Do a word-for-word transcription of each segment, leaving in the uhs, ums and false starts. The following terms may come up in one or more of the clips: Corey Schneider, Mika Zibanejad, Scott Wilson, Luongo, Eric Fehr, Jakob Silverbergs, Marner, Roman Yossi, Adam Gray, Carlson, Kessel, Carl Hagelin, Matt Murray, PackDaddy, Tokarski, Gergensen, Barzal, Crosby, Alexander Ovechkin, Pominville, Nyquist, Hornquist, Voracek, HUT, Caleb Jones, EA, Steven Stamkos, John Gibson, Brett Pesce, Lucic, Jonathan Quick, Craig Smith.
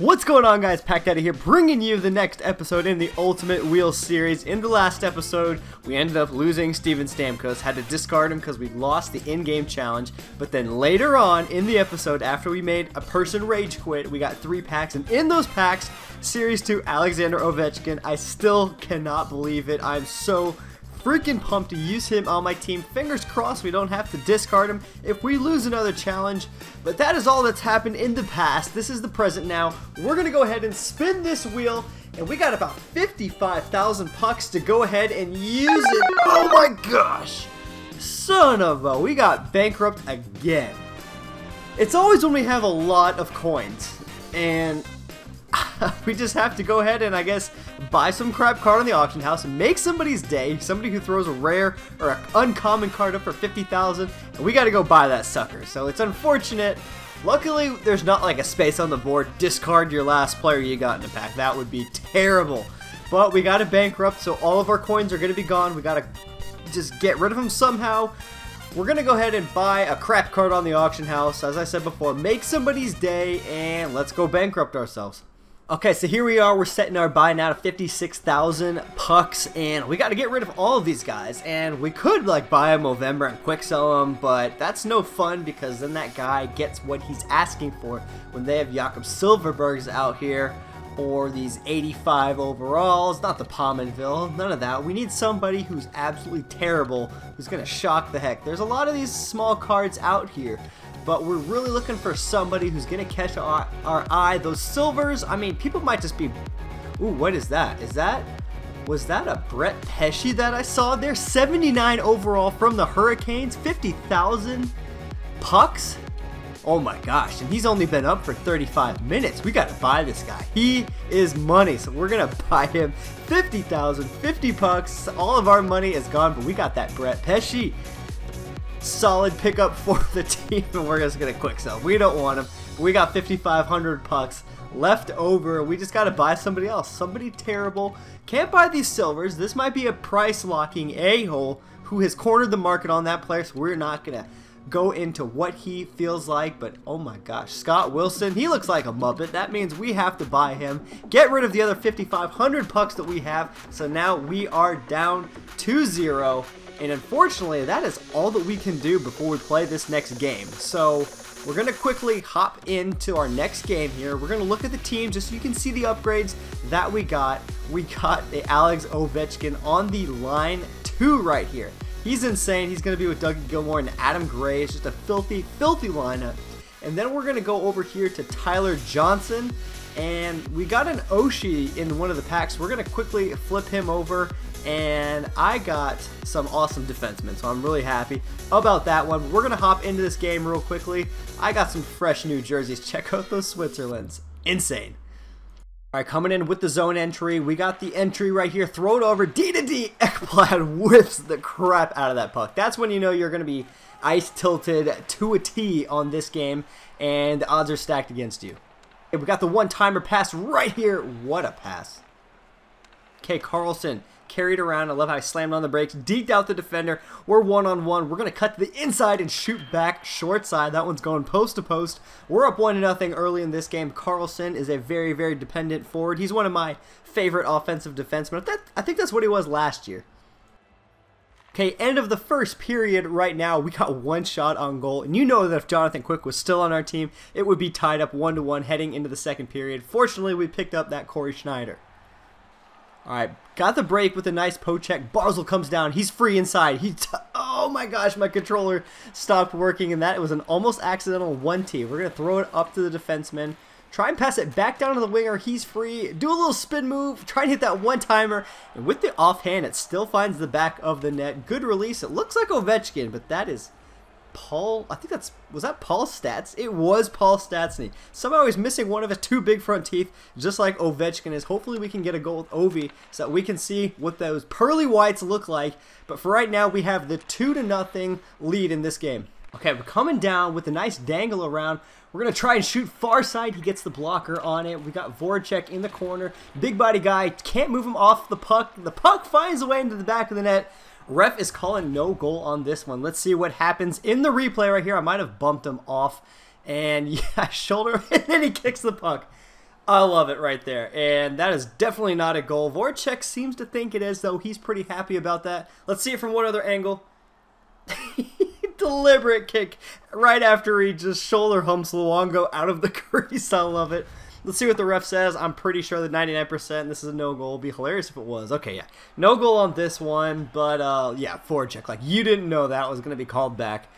What's going on, guys? Pack Daddy here, bringing you the next episode in the Ultimate Wheel series. In the last episode, we ended up losing Steven Stamkos, had to discard him because we lost the in-game challenge, but then later on in the episode, after we made a person rage quit, we got three packs, and in those packs, Series two Alexander Ovechkin. I still cannot believe it. I'm so freaking pumped to use him on my team. Fingers crossed we don't have to discard him if we lose another challenge. But that is all that's happened in the past. This is the present now. We're going to go ahead and spin this wheel, and we got about fifty-five thousand pucks to go ahead and use it. Oh my gosh! Son of a... We got bankrupt again. It's always when we have a lot of coins, and we just have to go ahead and, I guess, buy some crap card on the auction house and make somebody's day. Somebody who throws a rare or an uncommon card up for fifty thousand, and we got to go buy that sucker. So it's unfortunate. Luckily, there's not like a space on the board. Discard your last player you got in the pack. That would be terrible. But we got to bankrupt, so all of our coins are going to be gone. We got to just get rid of them somehow. We're going to go ahead and buy a crap card on the auction house. As I said before, make somebody's day, and let's go bankrupt ourselves. Okay, so here we are, we're setting our buy now to fifty-six thousand pucks, and we got to get rid of all of these guys, and we could like buy them November and quick sell them, but that's no fun because then that guy gets what he's asking for when they have Jakob Silverbergs out here, or these eighty-five overalls, not the Pominville, none of that. We need somebody who's absolutely terrible, who's going to shock the heck. There's a lot of these small cards out here, but we're really looking for somebody who's going to catch our, our eye. Those silvers, I mean, people might just be... Ooh, what is that? Is that... Was that a Brett Pesce that I saw there? seventy-nine overall from the Hurricanes, fifty thousand pucks? Oh my gosh, and he's only been up for thirty-five minutes. We got to buy this guy. He is money, so we're going to buy him fifty thousand, fifty pucks. All of our money is gone, but we got that Brett Pesce. Solid pickup for the team, and we're just gonna quick sell. We don't want him. We got fifty-five hundred pucks left over. We just gotta buy somebody else. Somebody terrible. Can't buy these silvers. This might be a price locking a-hole who has cornered the market on that player, so we're not gonna go into what he feels like. But oh my gosh, Scott Wilson, he looks like a Muppet. That means we have to buy him, get rid of the other fifty-five hundred pucks that we have. So now we are down to zero. And unfortunately, that is all that we can do before we play this next game. So we're going to quickly hop into our next game here. We're going to look at the team just so you can see the upgrades that we got. We got the Alex Ovechkin on the line two right here. He's insane. He's going to be with Doug Gilmour and Adam Gray. It's just a filthy, filthy lineup. And then we're going to go over here to Tyler Johnson. And we got an Oshie in one of the packs. We're going to quickly flip him over. And I got some awesome defensemen, so I'm really happy about that one. We're going to hop into this game real quickly. I got some fresh new jerseys. Check out those Switzerlands. Insane. All right, coming in with the zone entry. We got the entry right here. Throw it over. D to D. Ekblad whiffs the crap out of that puck. That's when you know you're going to be ice tilted to a T on this game, and the odds are stacked against you. Okay, we got the one-timer pass right here. What a pass. Okay, Carlson. Carried around. I love how I slammed on the brakes, deked out the defender. We're one-on-one. We're going to cut to the inside and shoot back short side. That one's going post-to-post. We're up one to nothing early in this game. Carlson is a very, very dependent forward. He's one of my favorite offensive defensemen. That, I think that's what he was last year. Okay, end of the first period right now. We got one shot on goal. And you know that if Jonathan Quick was still on our team, it would be tied up one to one heading into the second period. Fortunately, we picked up that Corey Schneider. Alright, got the break with a nice poke check. Barzal comes down. He's free inside. He oh my gosh, my controller stopped working, and that was an almost accidental one T. We're going to throw it up to the defenseman. Try and pass it back down to the winger. He's free. Do a little spin move. Try and hit that one-timer. And with the offhand, it still finds the back of the net. Good release. It looks like Ovechkin, but that is Paul. I think that's... Was that Paul Stats? It was Paul Stastny. Somehow he's missing one of his two big front teeth, just like Ovechkin is. Hopefully we can get a goal with Ovi so that we can see what those pearly whites look like. But for right now, we have the two to nothing lead in this game. Okay, we're coming down with a nice dangle around. We're going to try and shoot far side. He gets the blocker on it. We got Voracek in the corner. Big body guy. Can't move him off the puck. The puck finds a way into the back of the net. Ref is calling no goal on this one. Let's see what happens in the replay right here. I might have bumped him off. And yeah, shoulder, and then he kicks the puck. I love it right there. And that is definitely not a goal. Voracek seems to think it is, though. He's pretty happy about that. Let's see it from one other angle. Deliberate kick right after he just shoulder humps Luongo out of the crease. I love it. Let's see what the ref says. I'm pretty sure that ninety-nine percent this is a no goal. It'd be hilarious if it was. Okay, yeah. No goal on this one, but uh, yeah, Voracek. Like, you didn't know that was going to be called back.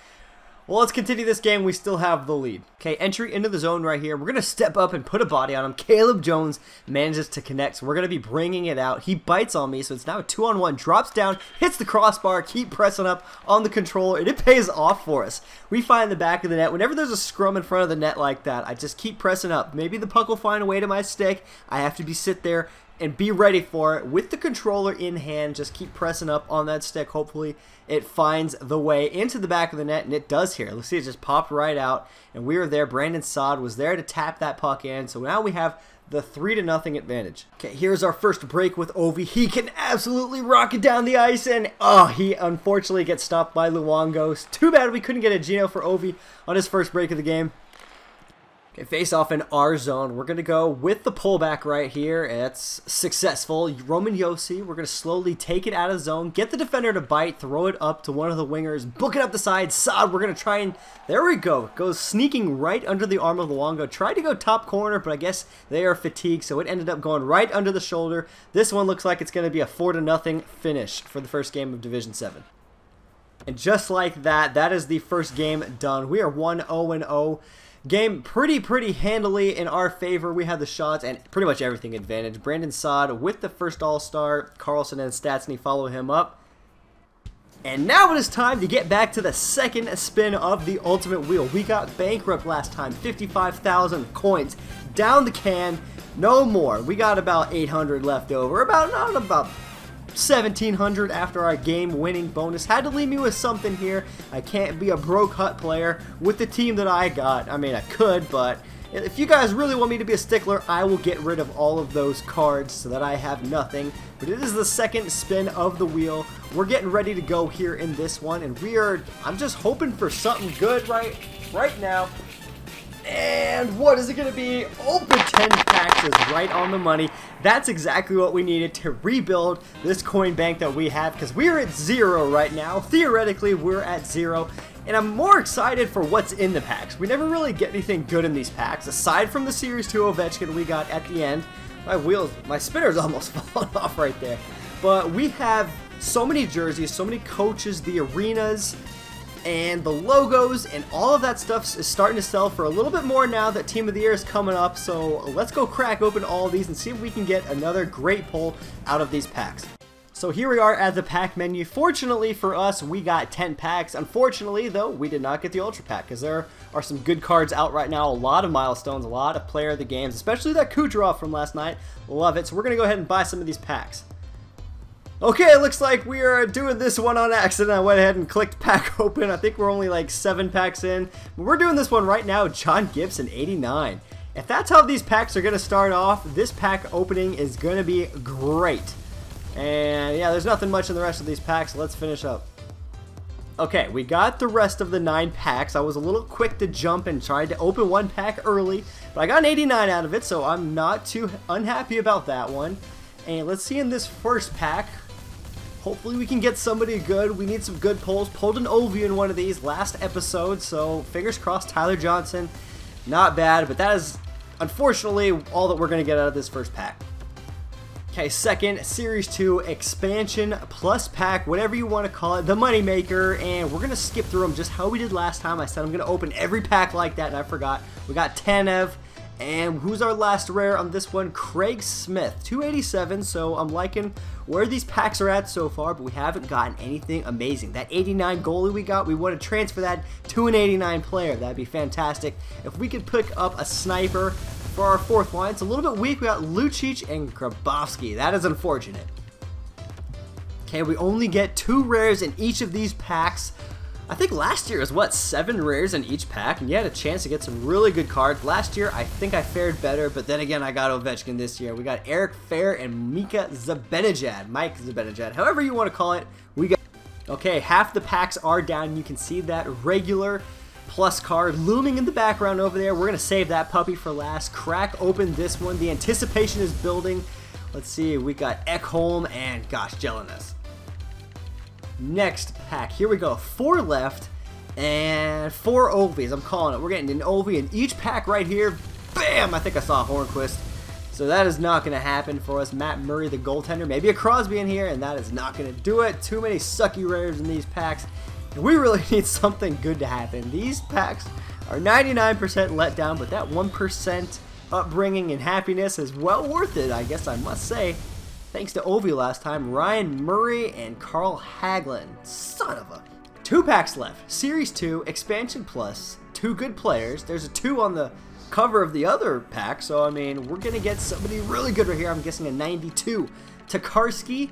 Well, let's continue this game. We still have the lead. Okay, entry into the zone right here. We're going to step up and put a body on him. Caleb Jones manages to connect, so we're going to be bringing it out. He bites on me, so it's now a two-on-one. Drops down, hits the crossbar, keep pressing up on the controller, and it pays off for us. We find the back of the net. Whenever there's a scrum in front of the net like that, I just keep pressing up. Maybe the puck will find a way to my stick. I have to be sit there and be ready for it with the controller in hand. Just keep pressing up on that stick. Hopefully it finds the way into the back of the net, and it does here. Let's see, it just popped right out, and we were there. Brandon Saad was there to tap that puck in, so now we have the three to nothing advantage. Okay, here's our first break with Ovi. He can absolutely rock it down the ice, and oh, he unfortunately gets stopped by Luongo. Too bad we couldn't get a Gino for Ovi on his first break of the game. Okay, face off in our zone. We're going to go with the pullback right here. It's successful. Roman Yossi, we're going to slowly take it out of zone, get the defender to bite, throw it up to one of the wingers, book it up the side. Saad, we're going to try and, there we go. Goes sneaking right under the arm of Luongo. Tried to go top corner, but I guess they are fatigued, so it ended up going right under the shoulder. This one looks like it's going to be a four to nothing finish for the first game of Division seven. And just like that, that is the first game done. We are one oh and oh. Game pretty, pretty handily in our favor. We had the shots and pretty much everything advantage. Brandon Saad with the first All-Star. Carlson and Stastny follow him up. And now it is time to get back to the second spin of the ultimate wheel. We got bankrupt last time. fifty-five thousand coins down the can. No more. We got about eight hundred left over. About, not about seventeen hundred after our game winning bonus. Had to leave me with something here. I can't be a broke hut player with the team that I got. I mean, I could, but if you guys really want me to be a stickler, I will get rid of all of those cards so that I have nothing. But it is the second spin of the wheel. We're getting ready to go here in this one, and we are, I'm just hoping for something good right right now. And what is it going to be? Over ten packs is right on the money. That's exactly what we needed to rebuild this coin bank that we have, because we're at zero right now. Theoretically, we're at zero. And I'm more excited for what's in the packs. We never really get anything good in these packs, aside from the Series two Ovechkin we got at the end. My wheels, my spinner's almost falling off right there. But we have so many jerseys, so many coaches, the arenas, and the logos and all of that stuff is starting to sell for a little bit more now that Team of the Year is coming up. So let's go crack open all of these and see if we can get another great pull out of these packs. So here we are at the pack menu. Fortunately for us, we got ten packs. Unfortunately, though, we did not get the Ultra Pack because there are some good cards out right now. A lot of milestones, a lot of player of the games, especially that Kucherov from last night. Love it. So we're going to go ahead and buy some of these packs. Okay, it looks like we are doing this one on accident. I went ahead and clicked pack open. I think we're only like seven packs in. But we're doing this one right now, John Gibson, eighty-nine. If that's how these packs are going to start off, this pack opening is going to be great. And yeah, there's nothing much in the rest of these packs. Let's finish up. Okay, we got the rest of the nine packs. I was a little quick to jump and tried to open one pack early. But I got an eighty-nine out of it, so I'm not too unhappy about that one. And let's see in this first pack. Hopefully we can get somebody good. We need some good pulls. Pulled an Ovi in one of these last episode, so fingers crossed. Tyler Johnson, not bad, but that is unfortunately all that we're going to get out of this first pack. Okay, second, Series two Expansion Plus Pack, whatever you want to call it, the moneymaker, and we're going to skip through them just how we did last time. I said I'm going to open every pack like that, and I forgot. We got Tanev. And who's our last rare on this one? Craig Smith, two eighty-seven, so I'm liking where these packs are at so far, but we haven't gotten anything amazing. That eighty-nine goalie we got, we want to transfer that to an eighty-nine player. That'd be fantastic. If we could pick up a sniper for our fourth line, it's a little bit weak. We got Lucic and Grabowski. That is unfortunate. Okay, we only get two rares in each of these packs. I think last year was, what, seven rares in each pack, and you had a chance to get some really good cards. Last year, I think I fared better, but then again, I got Ovechkin this year. We got Eric Fehr and Mika Zibanejad, Mike Zibanejad, however you want to call it. We got, okay, half the packs are down. You can see that regular Plus card looming in the background over there. We're going to save that puppy for last. Crack open this one. The anticipation is building. Let's see. We got Ekholm and, gosh, Jelinas. Next pack. Here we go. Four left and four Ovies. I'm calling it. We're getting an Ovi in each pack right here. Bam! I think I saw Hornquist. So that is not going to happen for us. Matt Murray, the goaltender. Maybe a Crosby in here, and that is not going to do it. Too many sucky rares in these packs. And we really need something good to happen. These packs are ninety-nine percent let down, but that one percent upbringing and happiness is well worth it, I guess I must say. Thanks to Ovi last time, Ryan Murray and Carl Hagelin. Son of a... Two packs left. Series two, Expansion Plus, two good players. There's a two on the cover of the other pack, so I mean, we're going to get somebody really good right here. I'm guessing a ninety-two. Tokarski.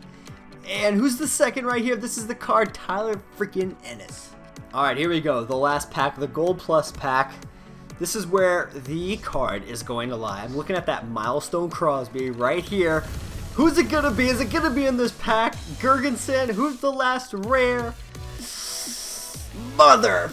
And who's the second right here? This is the card, Tyler freaking Ennis. Alright, here we go. The last pack, the Gold Plus pack. This is where the card is going to lie. I'm looking at that Milestone Crosby right here. Who's it going to be? Is it going to be in this pack? Gergensen, who's the last rare? Mother.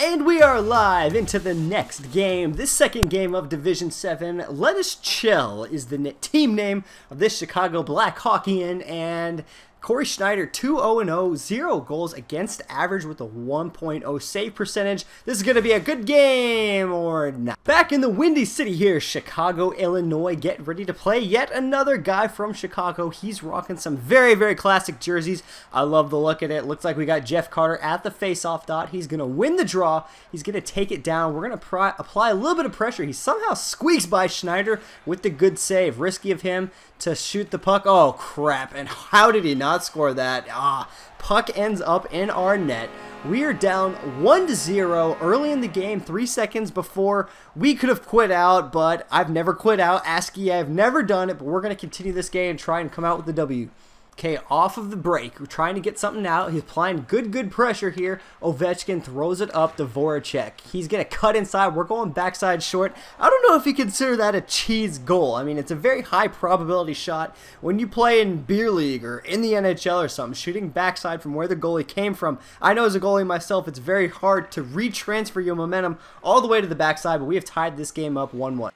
And we are live into the next game, this second game of Division seven. Let Us Chill is the team name of this Chicago Blackhawkian, and Corey Schneider, two oh and oh, zero goals against average with a one point oh save percentage. This is going to be a good game or not. Back in the Windy City here, Chicago, Illinois, get ready to play yet another guy from Chicago. He's rocking some very, very classic jerseys. I love the look at it. Looks like we got Jeff Carter at the faceoff dot. He's going to win the draw. He's going to take it down. We're going to apply a little bit of pressure. He somehow squeaks by Schneider with the good save. Risky of him to shoot the puck. Oh, crap. And how did he not score that? Ah, puck ends up in our net. We are down one to zero early in the game, three seconds before we could have quit out, but I've never quit out. ASCII, I've never done it, but we're going to continue this game and try and come out with the W. Okay, off of the break. We're trying to get something out. He's applying good, good pressure here. Ovechkin throws it up to Voracek. He's going to cut inside. We're going backside short. I don't know if you consider that a cheese goal. I mean, it's a very high probability shot. When you play in beer league or in the N H L or something, shooting backside from where the goalie came from. I know as a goalie myself, it's very hard to retransfer your momentum all the way to the backside, but we have tied this game up one one.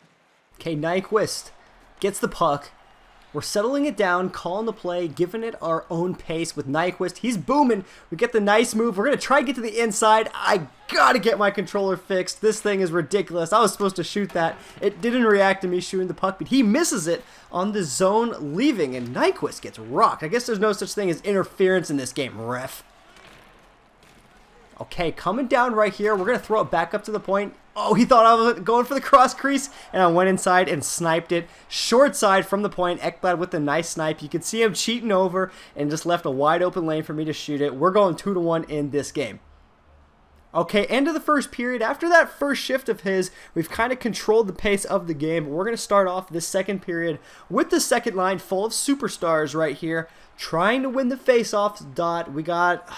Okay, Nyquist gets the puck. We're settling it down, calling the play, giving it our own pace with Nyquist. He's booming. We get the nice move. We're going to try to get to the inside. I got to get my controller fixed. This thing is ridiculous. I was supposed to shoot that. It didn't react to me shooting the puck, but he misses it on the zone leaving, and Nyquist gets rocked. I guess there's no such thing as interference in this game, ref. Okay, coming down right here. We're going to throw it back up to the point. Oh, he thought I was going for the cross crease, and I went inside and sniped it. Short side from the point, Ekblad with a nice snipe. You can see him cheating over and just left a wide open lane for me to shoot it. We're going two to one in this game. Okay, end of the first period. After that first shift of his, we've kind of controlled the pace of the game. But we're going to start off this second period with the second line full of superstars right here, trying to win the faceoff dot. We got...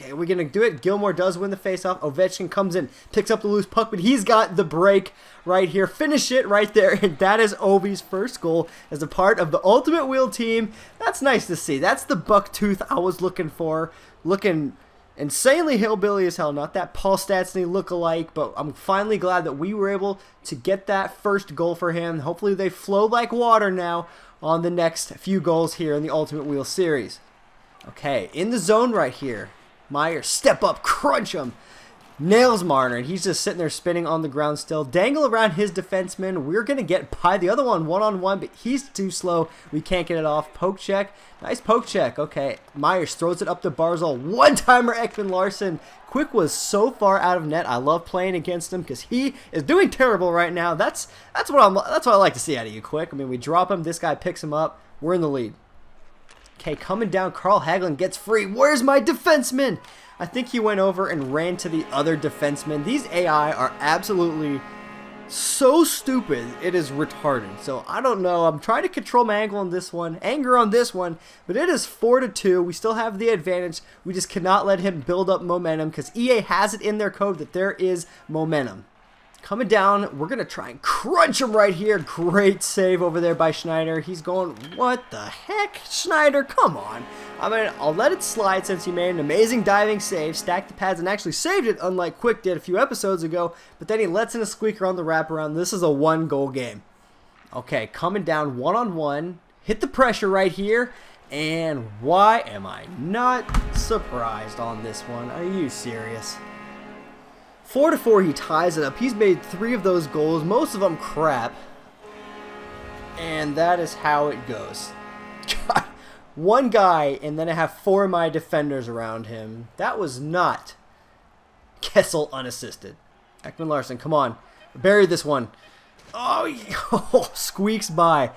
Okay, we're going to do it. Gilmour does win the faceoff. Ovechkin comes in, picks up the loose puck, but he's got the break right here. Finish it right there, and that is Ovi's first goal as a part of the Ultimate Wheel team. That's nice to see. That's the buck tooth I was looking for. Looking insanely hillbilly as hell. Not that Paul Stastny lookalike, but I'm finally glad that we were able to get that first goal for him. Hopefully they flow like water now on the next few goals here in the Ultimate Wheel series. Okay, in the zone right here. Meyer, step up, crunch him. Nails Marner, and he's just sitting there spinning on the ground still. Dangle around his defenseman. We're going to get by the other one one-on-one, but he's too slow. We can't get it off. Poke check. Nice poke check. Okay, Myers throws it up to Barzal. One-timer Ekman Larson. Quick was so far out of net. I love playing against him because he is doing terrible right now. That's that's what I'm. That's what I like to see out of you, Quick. I mean, we drop him. This guy picks him up. We're in the lead. Okay, coming down, Carl Hagelin gets free. Where's my defenseman? I think he went over and ran to the other defenseman. These A I are absolutely so stupid, it is retarded. So I don't know. I'm trying to control my angle on this one, anger on this one, but it is four to two. We still have the advantage. We just cannot let him build up momentum because E A has it in their code that there is momentum. Coming down, we're going to try and crunch him right here. Great save over there by Schneider. He's going, what the heck? Schneider, come on. I mean, I'll let it slide since he made an amazing diving save, stacked the pads, and actually saved it, unlike Quick did a few episodes ago. But then he lets in a squeaker on the wraparound. This is a one-goal game. Okay, coming down one-on-one. Hit the pressure right here. And why am I not surprised on this one? Are you serious? Four to four, he ties it up. He's made three of those goals, most of them crap, and that is how it goes. God, one guy, and then I have four of my defenders around him. That was not Kessel unassisted. Ekman Larson, come on, bury this one. Oh, oh, squeaks by.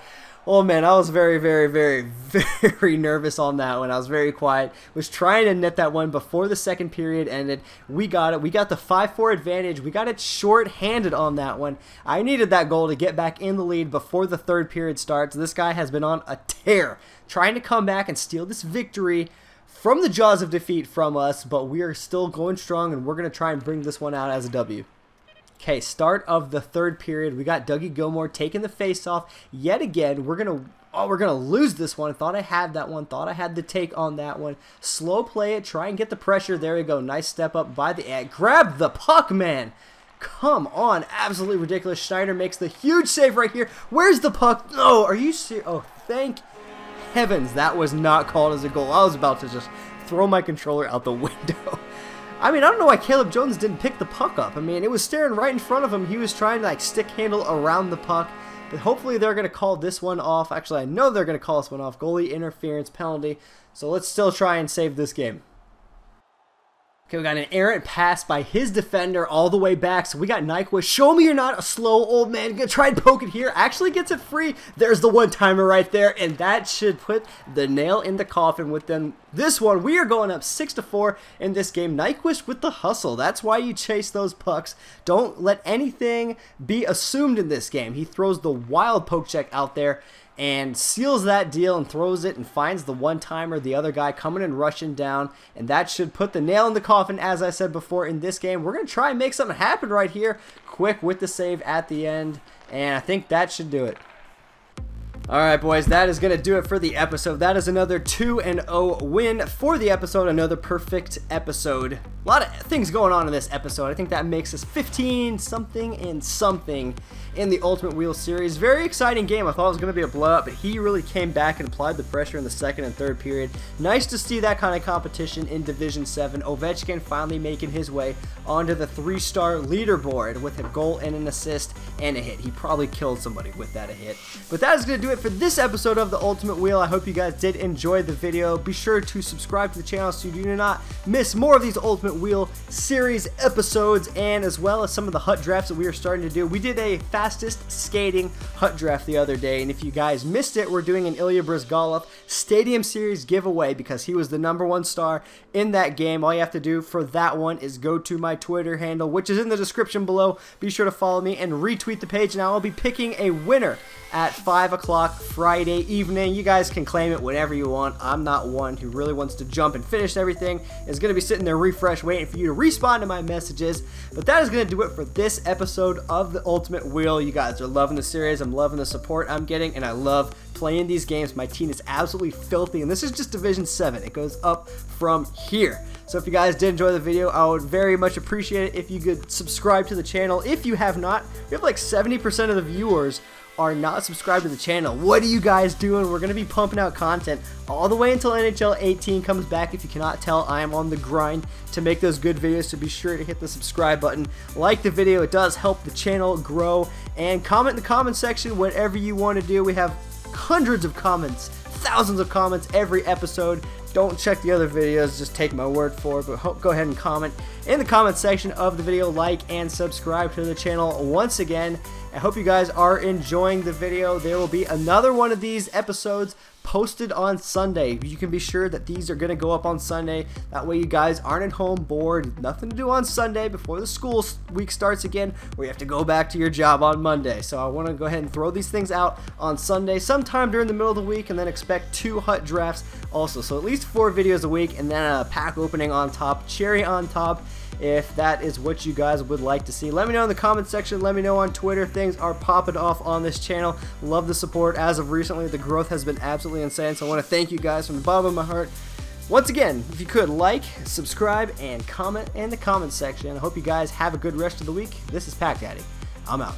Oh man, I was very, very, very, very nervous on that one. I was very quiet. Was trying to net that one before the second period ended. We got it. We got the five four advantage. We got it short-handed on that one. I needed that goal to get back in the lead before the third period starts. This guy has been on a tear, trying to come back and steal this victory from the jaws of defeat from us, but we are still going strong, and we're going to try and bring this one out as a W. Okay, start of the third period. We got Dougie Gilmour taking the faceoff yet again. We're gonna, oh, we're gonna lose this one. Thought I had that one. Thought I had the take on that one. Slow play it. Try and get the pressure. There we go. Nice step up by the ad. Grab the puck, man. Come on, absolutely ridiculous. Schneider makes the huge save right here. Where's the puck? No, oh, are you serious? Oh, thank heavens that was not called as a goal. I was about to just throw my controller out the window. I mean, I don't know why Caleb Jones didn't pick the puck up. I mean, it was staring right in front of him. He was trying to, like, stick handle around the puck. But hopefully they're going to call this one off. Actually, I know they're going to call this one off. Goalie interference penalty. So let's still try and save this game. Okay, we got an errant pass by his defender all the way back. So we got Nyquist. Show me you're not a slow old man. Gonna try and poke it here. Actually gets it free. There's the one-timer right there. And that should put the nail in the coffin with them. This one, we are going up six to four in this game. Nyquist with the hustle. That's why you chase those pucks. Don't let anything be assumed in this game. He throws the wild poke check out there and seals that deal and throws it and finds the one-timer, the other guy coming and rushing down. And that should put the nail in the coffin, as I said before, in this game. We're going to try and make something happen right here. Quick with the save at the end. And I think that should do it. Alright boys, that is going to do it for the episode. That is another two and oh win for the episode, another perfect episode. A lot of things going on in this episode. I think that makes us fifteen something and something in the Ultimate Wheel Series. Very exciting game. I thought it was going to be a blowout, but he really came back and applied the pressure in the second and third period. Nice to see that kind of competition in Division seven. Ovechkin finally making his way onto the three-star leaderboard with a goal and an assist and a hit. He probably killed somebody with that a hit. But that is going to do it for this episode of the Ultimate Wheel. I hope you guys did enjoy the video. Be sure to subscribe to the channel so you do not miss more of these Ultimate Wheel Series episodes, and as well as some of the H U T drafts that we are starting to do. We did a fastest skating H U T draft the other day, and if you guys missed it, we're doing an Ilya Brizgalov Stadium Series giveaway because he was the number one star in that game. All you have to do for that one is go to my Twitter handle, which is in the description below. Be sure to follow me and retweet the page, and I will be picking a winner at five o'clock Friday evening. You guys can claim it whenever you want. I'm not one who really wants to jump and finish everything. It's going to be sitting there refresh, waiting for you to respond to my messages. But that is going to do it for this episode of the Ultimate Wheel. You guys are loving the series. I'm loving the support I'm getting, and I love playing these games. My team is absolutely filthy, and this is just Division seven. It goes up from here. So if you guys did enjoy the video, I would very much appreciate it if you could subscribe to the channel. If you have not, we have like seventy percent of the viewers are not subscribed to the channel. What are you guys doing? We're going to be pumping out content all the way until N H L eighteen comes back. If you cannot tell, I am on the grind to make those good videos, so be sure to hit the subscribe button. Like the video. It does help the channel grow. And comment in the comment section whatever you want to do. We have hundreds of comments, thousands of comments every episode. Don't check the other videos, just take my word for it, but go ahead and comment in the comment section of the video. Like and subscribe to the channel once again. I hope you guys are enjoying the video. There will be another one of these episodes posted on Sunday. You can be sure that these are going to go up on Sunday. That way you guys aren't at home bored, nothing to do on Sunday before the school week starts again, where you have to go back to your job on Monday. So I want to go ahead and throw these things out on Sunday sometime during the middle of the week, and then expect two H U T drafts also. So at least four videos a week, and then a pack opening on top, cherry on top. if that is what you guys would like to see. Let me know in the comment section. Let me know on Twitter. Things are popping off on this channel. Love the support. As of recently, the growth has been absolutely insane, so I want to thank you guys from the bottom of my heart. Once again, if you could like, subscribe, and comment in the comment section. I hope you guys have a good rest of the week. This is Pack Daddy. I'm out.